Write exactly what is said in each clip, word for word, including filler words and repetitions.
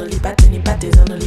only patini patties only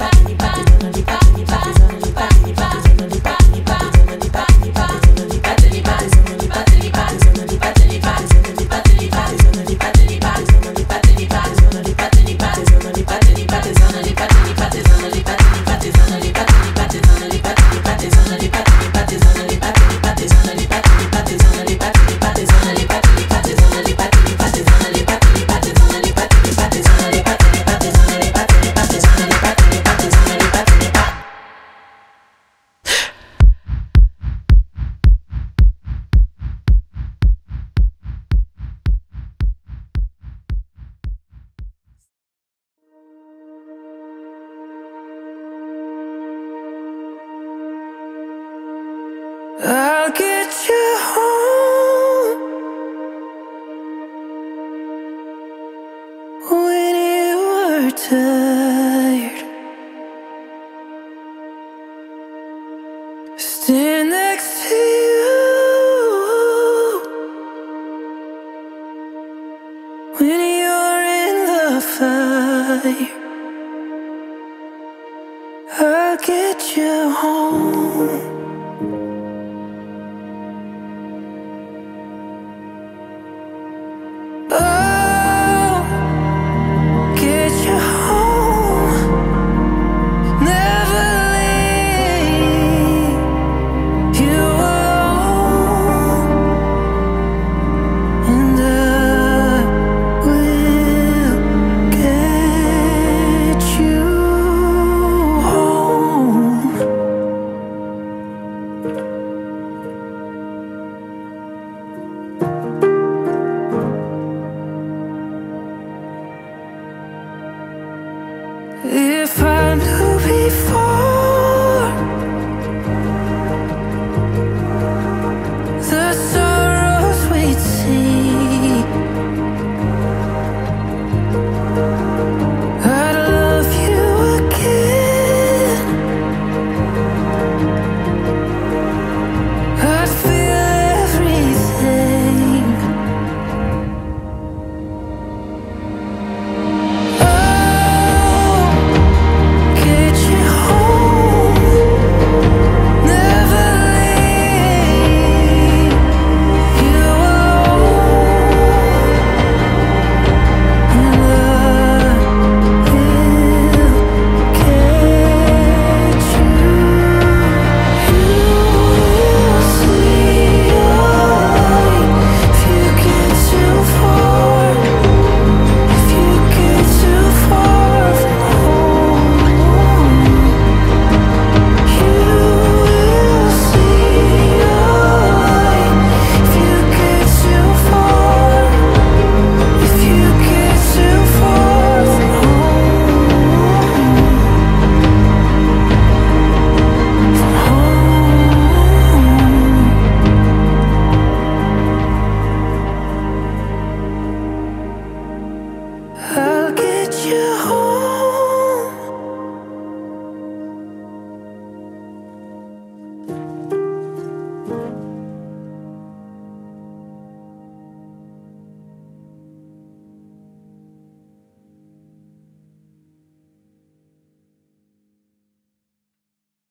patini patties only patini patties only patini patties only patini patties only patini patties only patini patties only patini patties only patini patties only patini patties only patini patties only patini patties only patini patties only patini patties only patini patties only patini I'll get you home when you are tired. Stand next to you when you're in the fire. I'll get you home.